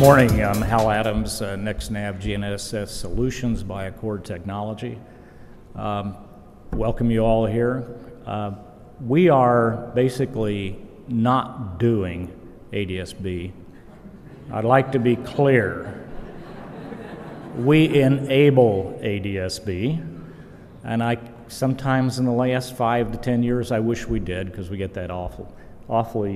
Good morning, I'm Hal Adams, NextNav GNSS Solutions by Accord Technology. Welcome you all here. We are basically not doing ADS-B. I'd like to be clear. We enable ADS-B, and sometimes in the last 5 to 10 years I wish we did, because we get that awfully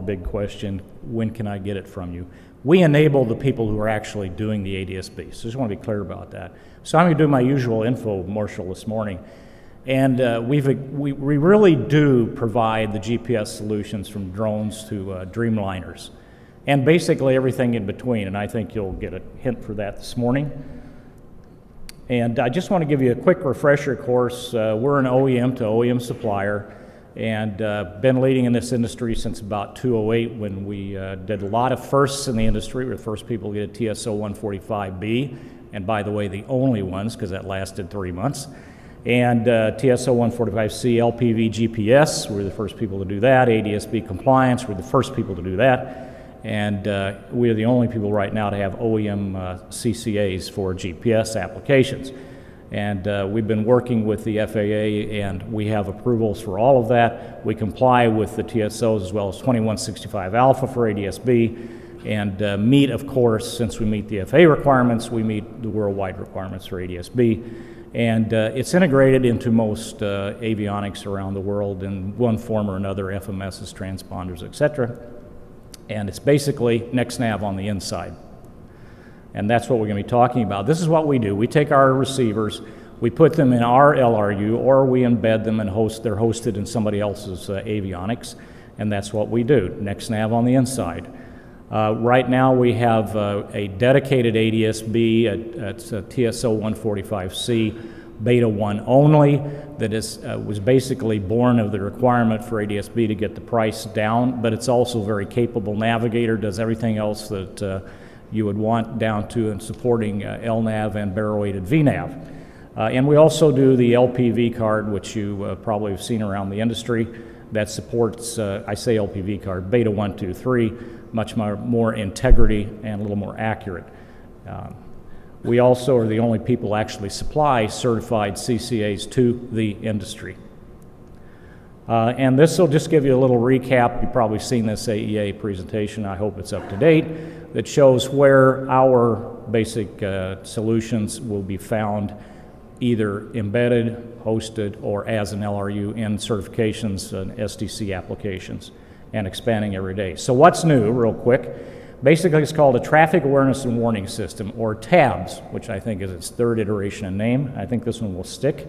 big question, when can I get it from you? We enable the people who are actually doing the ADS-B, so I just want to be clear about that. So I'm going to do my usual infomercial this morning, and we really do provide the GPS solutions from drones to Dreamliners, and basically everything in between, and I think you'll get a hint for that this morning. And I just want to give you a quick refresher course. We're an OEM to OEM supplier, and been leading in this industry since about 2008, when we did a lot of firsts in the industry. We were the first people to get a TSO-145B, and by the way, the only ones, because that lasted 3 months. And TSO-145C, LPV, GPS, we were the first people to do that. ADS-B compliance, we were the first people to do that. And we are the only people right now to have OEM CCAs for GPS applications. And we've been working with the FAA, and we have approvals for all of that. We comply with the TSOs as well as 2165 Alpha for ADS-B, and meet, of course, since we meet the FAA requirements, we meet the worldwide requirements for ADS-B. And it's integrated into most avionics around the world in one form or another, FMSs, transponders, etc. And it's basically NextNav on the inside. And that's what we're going to be talking about. This is what we do. We take our receivers, we put them in our LRU, or we embed them and they're hosted in somebody else's avionics, and that's what we do, NextNav on the inside. Right now we have a dedicated ADS-B, it's a TSO-145C, Beta 1 only, that was basically born of the requirement for ADS-B to get the price down, but it's also a very capable navigator, does everything else that you would want down to and supporting LNAV and barrel-weighted VNAV. And we also do the LPV card, which you probably have seen around the industry, that supports, I say LPV card, Beta 1, 2, 3, much more integrity and a little more accurate. We also are the only people actually supply certified CCAs to the industry. And this will just give you a little recap. You've probably seen this AEA presentation, I hope it's up to date, that shows where our basic solutions will be found, either embedded, hosted, or as an LRU in certifications and STC applications, and expanding every day. So what's new, real quick? Basically, it's called a Traffic Awareness and Warning System, or TABS, which I think is its third iteration in name. I think this one will stick.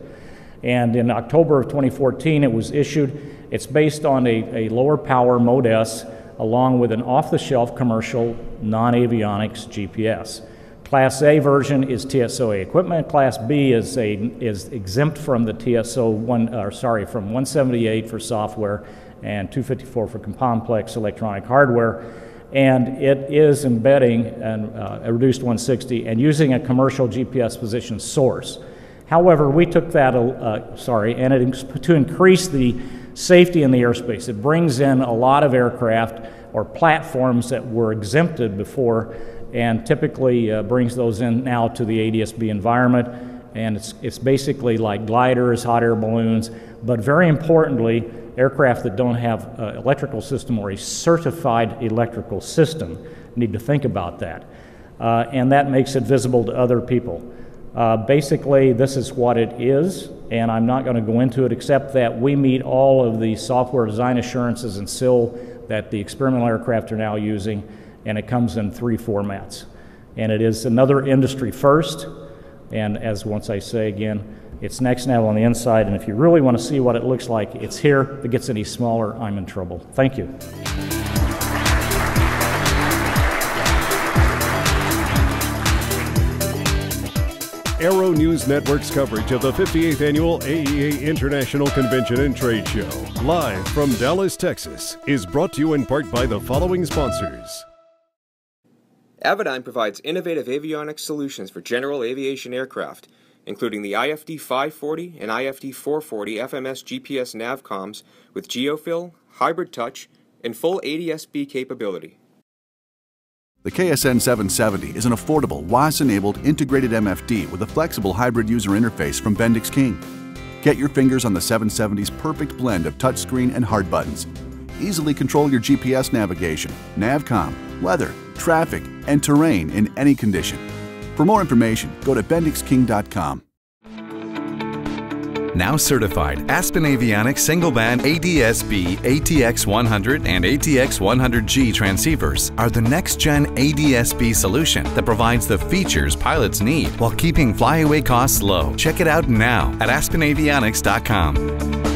And in October of 2014, it was issued. It's based on a lower power Mode S, along with an off-the-shelf commercial non-avionics GPS. Class A version is TSOA equipment. Class B is exempt from the from 178 for software and 254 for complex electronic hardware. And it is embedding a reduced 160 and using a commercial GPS position source. However, we took that, to increase the safety in the airspace. It brings in a lot of aircraft or platforms that were exempted before, and typically brings those in now to the ADS-B environment. And it's basically like gliders, hot air balloons, but very importantly, aircraft that don't have an electrical system or a certified electrical system need to think about that. And that makes it visible to other people. Basically, this is what it is, and I'm not going to go into it, except that we meet all of the software design assurances and SIL that the experimental aircraft are now using, and it comes in 3 formats. And it is another industry first, and as once I say again, it's NextNav on the inside, and if you really want to see what it looks like, it's here. If it gets any smaller, I'm in trouble. Thank you. Aero News Network's coverage of the 58th Annual AEA International Convention and Trade Show, live from Dallas, Texas, is brought to you in part by the following sponsors. Avidyne provides innovative avionics solutions for general aviation aircraft, including the IFD 540 and IFD 440 FMS GPS NavComs with geofill, hybrid touch, and full ADS-B capability. The KSN 770 is an affordable, WAS-enabled integrated MFD with a flexible hybrid user interface from Bendix King. Get your fingers on the 770's perfect blend of touchscreen and hard buttons. Easily control your GPS navigation, NavCom, weather, traffic, and terrain in any condition. For more information, go to bendixking.com. Now certified, Aspen Avionics single-band ADS-B, ATX100, and ATX100G transceivers are the next-gen ADS-B solution that provides the features pilots need while keeping flyaway costs low. Check it out now at aspenavionics.com.